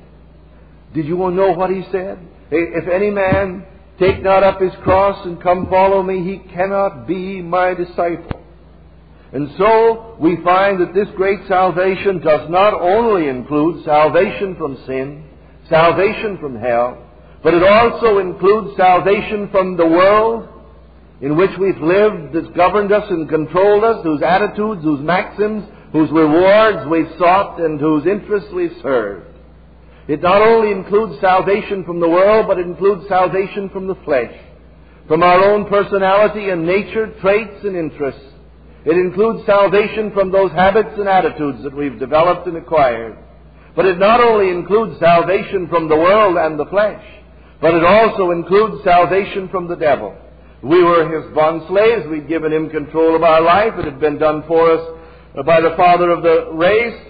Did you want to know what he said? If any man take not up his cross and come follow me, he cannot be my disciple. And so we find that this great salvation does not only include salvation from sin, salvation from hell, but it also includes salvation from the world in which we've lived, that's governed us and controlled us, whose attitudes, whose maxims, whose rewards we've sought, and whose interests we've served. It not only includes salvation from the world, but it includes salvation from the flesh. from our own personality and nature, traits and interests. It includes salvation from those habits and attitudes that we've developed and acquired. But it not only includes salvation from the world and the flesh, but it also includes salvation from the devil. We were his bond slaves. We'd given him control of our life. It had been done for us by the father of the race,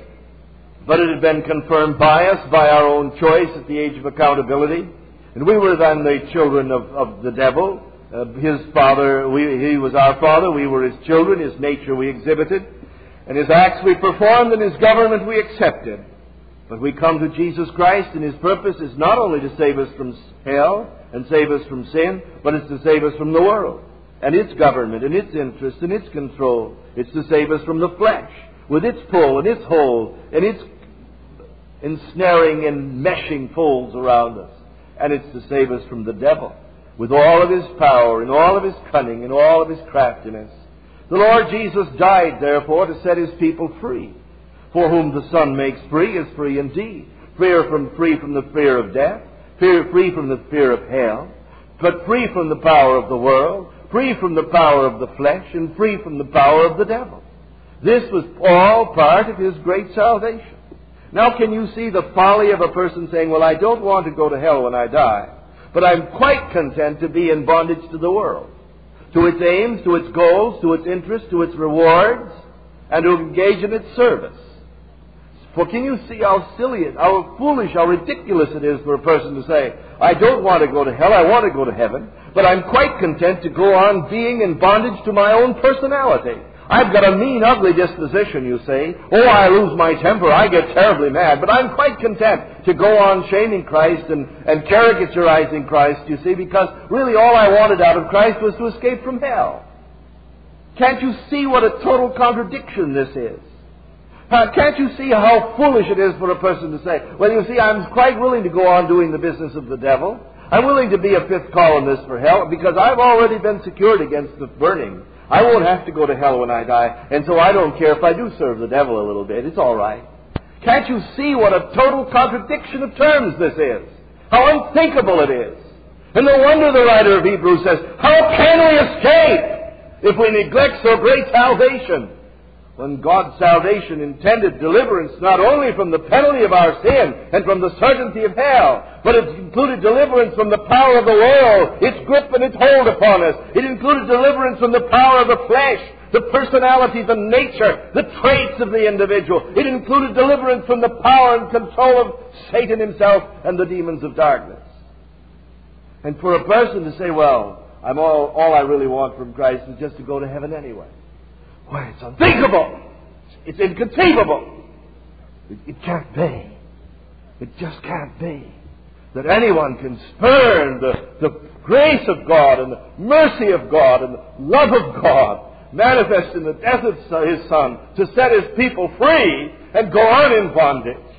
but it had been confirmed by us by our own choice at the age of accountability. And we were then the children of the devil. He was our father. We were his children. His nature we exhibited. And his acts we performed and his government we accepted. But we come to Jesus Christ, and his purpose is not only to save us from hell and save us from sin, but it's to save us from the world and its government and its interest and its control. It's to save us from the flesh with its pull and its hold and its ensnaring and meshing poles around us. And it's to save us from the devil with all of his power and all of his cunning and all of his craftiness. The Lord Jesus died, therefore, to set his people free. For whom the Son makes free is free indeed. Free from the fear of death, free from the fear of hell, but free from the power of the world, free from the power of the flesh, and free from the power of the devil. This was all part of his great salvation. Now can you see the folly of a person saying, well, I don't want to go to hell when I die, but I'm quite content to be in bondage to the world, to its aims, to its goals, to its interests, to its rewards, and to engage in its service. For can you see how silly, how foolish, how ridiculous it is for a person to say, I don't want to go to hell, I want to go to heaven, but I'm quite content to go on being in bondage to my own personality. I've got a mean, ugly disposition, you say. Oh, I lose my temper, I get terribly mad, but I'm quite content to go on shaming Christ and caricaturizing Christ, you see, because really all I wanted out of Christ was to escape from hell. Can't you see what a total contradiction this is? Can't you see how foolish it is for a person to say, well, you see, I'm quite willing to go on doing the business of the devil. I'm willing to be a fifth columnist for hell because I've already been secured against the burning. I won't have to go to hell when I die, and so I don't care if I do serve the devil a little bit. It's all right. Can't you see what a total contradiction of terms this is? How unthinkable it is. And no wonder the writer of Hebrews says, how can we escape if we neglect so great salvation? When God's salvation intended deliverance not only from the penalty of our sin and from the certainty of hell, but it included deliverance from the power of the world, its grip and its hold upon us. It included deliverance from the power of the flesh, the personality, the nature, the traits of the individual. It included deliverance from the power and control of Satan himself and the demons of darkness. And for a person to say, well, all I really want from Christ is just to go to heaven anyway. Why, it's unthinkable. It's inconceivable. It can't be. It just can't be that anyone can spurn the grace of God and the mercy of God and the love of God manifest in the death of His Son to set His people free and go on in bondage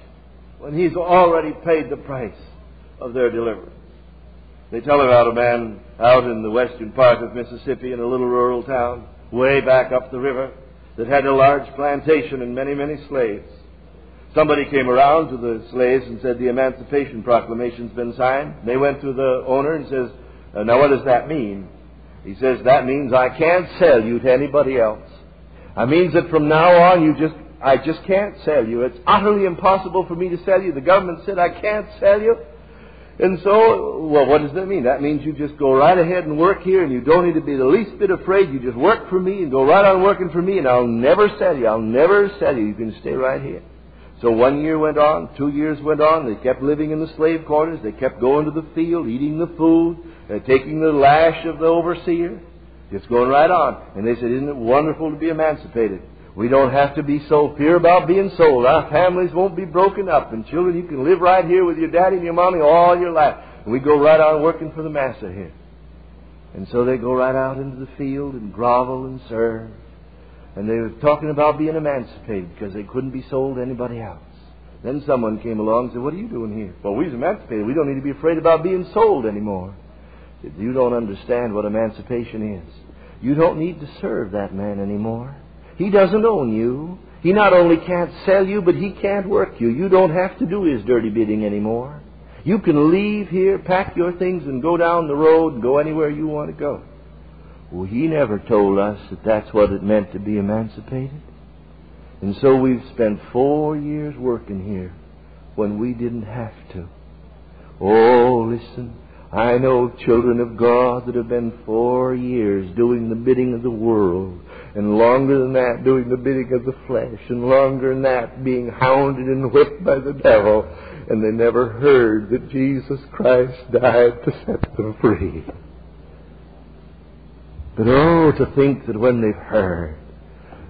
when He's already paid the price of their deliverance. They tell about a man out in the western part of Mississippi in a little rural town way back up the river, that had a large plantation and many, many slaves. Somebody came around to the slaves and said, the Emancipation Proclamation's been signed. They went to the owner and says, now what does that mean? He says, that means I can't sell you to anybody else. It means that from now on I just can't sell you. It's utterly impossible for me to sell you. The government said I can't sell you. And so, well, what does that mean? That means you just go right ahead and work here, and you don't need to be the least bit afraid. You just work for me and go right on working for me, and I'll never sell you. I'll never sell you. You can stay right here. So 1 year went on, 2 years went on. They kept living in the slave quarters. They kept going to the field, eating the food, taking the lash of the overseer, just going right on. And they said, isn't it wonderful to be emancipated? We don't have to be so fear about being sold. Our families won't be broken up. And children, you can live right here with your daddy and your mommy all your life. And we go right on working for the master here. And so they go right out into the field and grovel and serve. And they were talking about being emancipated because they couldn't be sold to anybody else. Then someone came along and said, what are you doing here? Well, we're emancipated. We don't need to be afraid about being sold anymore. Said, you don't understand what emancipation is. You don't need to serve that man anymore. He doesn't own you. He not only can't sell you, but he can't work you. You don't have to do his dirty bidding anymore. You can leave here, pack your things, and go down the road and go anywhere you want to go. Well, he never told us that that's what it meant to be emancipated. And so we've spent 4 years working here when we didn't have to. Oh, listen, I know children of God that have been 4 years doing the bidding of the world, and longer than that doing the bidding of the flesh, and longer than that being hounded and whipped by the devil, and they never heard that Jesus Christ died to set them free. But oh, to think that when they've heard,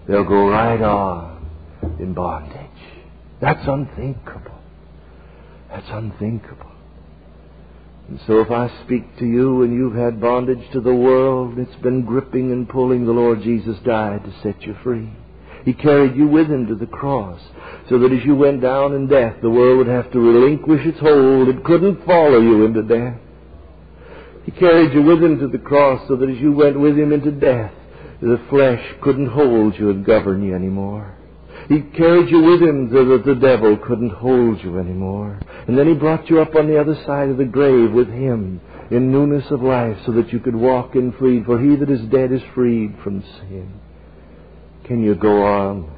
they'll go right on in bondage. That's unthinkable. That's unthinkable. And so if I speak to you and you've had bondage to the world, it's been gripping and pulling, the Lord Jesus died to set you free. He carried you with Him to the cross so that as you went down in death, the world would have to relinquish its hold. It couldn't follow you into death. He carried you with Him to the cross so that as you went with Him into death, the flesh couldn't hold you and govern you anymore. He carried you with Him so that the devil couldn't hold you anymore. And then He brought you up on the other side of the grave with Him in newness of life so that you could walk in freed, for he that is dead is freed from sin. Can you go on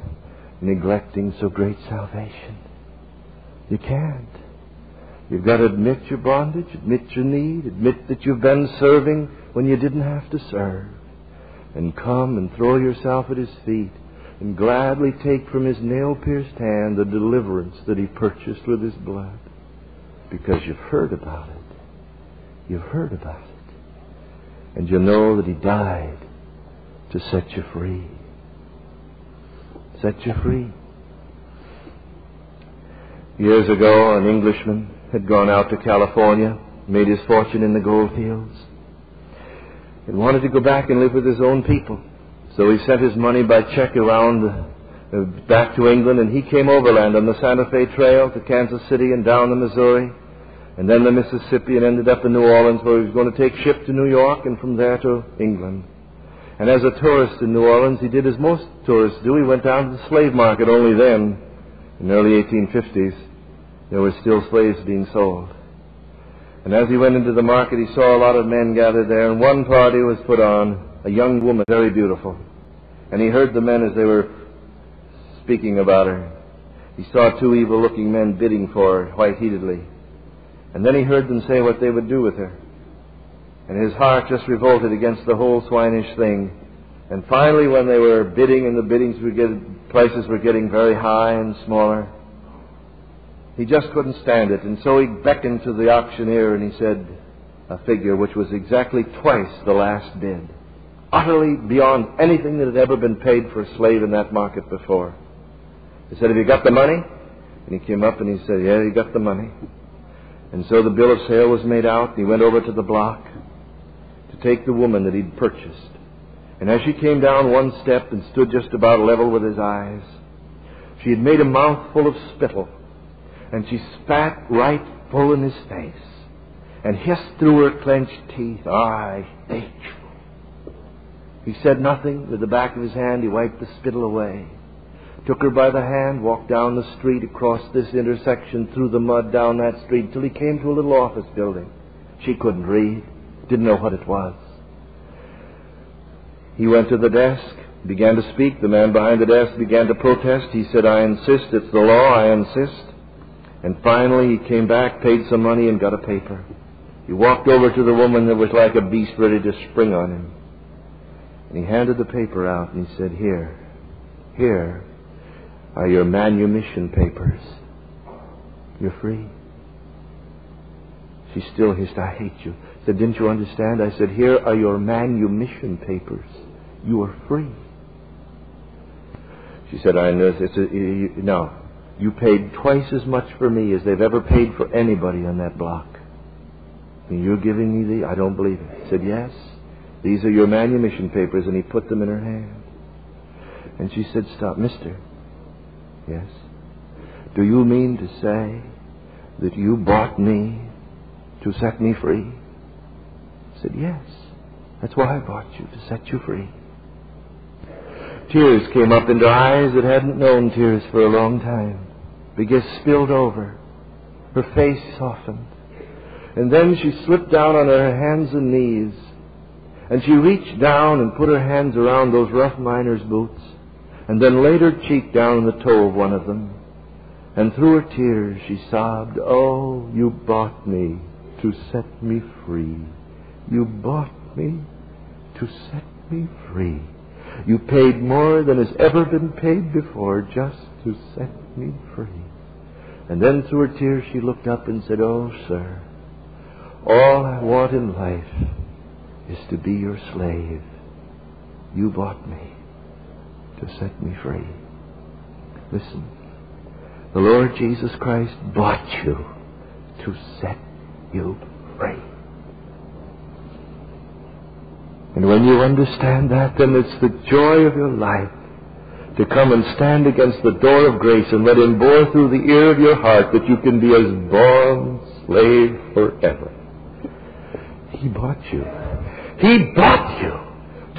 neglecting so great salvation? You can't. You've got to admit your bondage, admit your need, admit that you've been serving when you didn't have to serve, and come and throw yourself at His feet and gladly take from His nail-pierced hand the deliverance that He purchased with His blood. Because you've heard about it. You've heard about it. And you know that He died to set you free. Set you free. Years ago, an Englishman had gone out to California, made his fortune in the gold fields, and wanted to go back and live with his own people. So he sent his money by check around back to England, and he came overland on the Santa Fe Trail to Kansas City and down the Missouri and then the Mississippi and ended up in New Orleans, where he was going to take ship to New York and from there to England. And as a tourist in New Orleans, he did as most tourists do. He went down to the slave market. Only then, in the early 1850s, there were still slaves being sold. And as he went into the market, he saw a lot of men gathered there, and one party was put on, a young woman, very beautiful. And he heard the men as they were speaking about her. He saw two evil-looking men bidding for her white-heatedly. And then he heard them say what they would do with her. And his heart just revolted against the whole swinish thing. And finally, when they were bidding and the prices were getting very high and smaller, he just couldn't stand it, and so he beckoned to the auctioneer and he said a figure which was exactly twice the last bid, utterly beyond anything that had ever been paid for a slave in that market before. He said, "Have you got the money?" And he came up and he said, "Yeah, you got the money." And so the bill of sale was made out, and he went over to the block to take the woman that he'd purchased. And as she came down one step and stood just about level with his eyes, she had made a mouthful of spittle. And she spat right full in his face and hissed through her clenched teeth, "I hate you." He said nothing. With the back of his hand, he wiped the spittle away, took her by the hand, walked down the street, across this intersection, through the mud, down that street, till he came to a little office building. She couldn't read, didn't know what it was. He went to the desk, began to speak. The man behind the desk began to protest. He said, "I insist. It's the law. I insist." And finally he came back, paid some money, and got a paper. He walked over to the woman that was like a beast ready to spring on him. And he handed the paper out and he said, Here are your manumission papers. You're free." She still hissed, "I hate you." I said, "Didn't you understand?" I said, "Here are your manumission papers. You are free." She said, "I know. No. You paid twice as much for me as they've ever paid for anybody on that block. And you're giving me the..." "I don't believe it." I said, "Yes. These are your manumission papers." And he put them in her hand. And she said, "Stop. Mister." "Yes." "Do you mean to say that you bought me to set me free?" I said, "Yes. That's why I bought you, to set you free." Tears came up into eyes that hadn't known tears for a long time. The guest spilled over. Her face softened. And then she slipped down on her hands and knees. And she reached down and put her hands around those rough miner's boots, and then laid her cheek down on the toe of one of them. And through her tears she sobbed, "Oh, you bought me to set me free. You bought me to set me free. You paid more than has ever been paid before just to set me free." And then through her tears she looked up and said, "Oh, sir, all I want in life is to be your slave. You bought me to set me free." Listen, the Lord Jesus Christ bought you to set you free. And when you understand that, then it's the joy of your life to come and stand against the door of grace and let Him bore through the ear of your heart that you can be as bond slave forever. He bought you. He bought you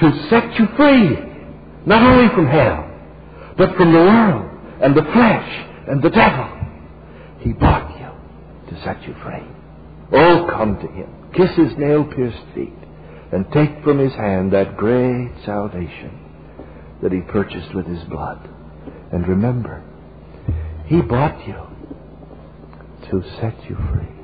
to set you free, not only from hell, but from the world and the flesh and the devil. He bought you to set you free. Oh, come to Him. Kiss His nail-pierced feet and take from His hand that great salvation that He purchased with His blood. And remember, He bought you to set you free.